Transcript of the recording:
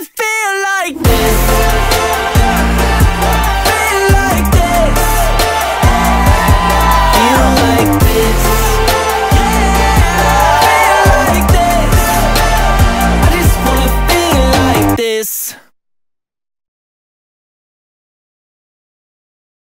a thing.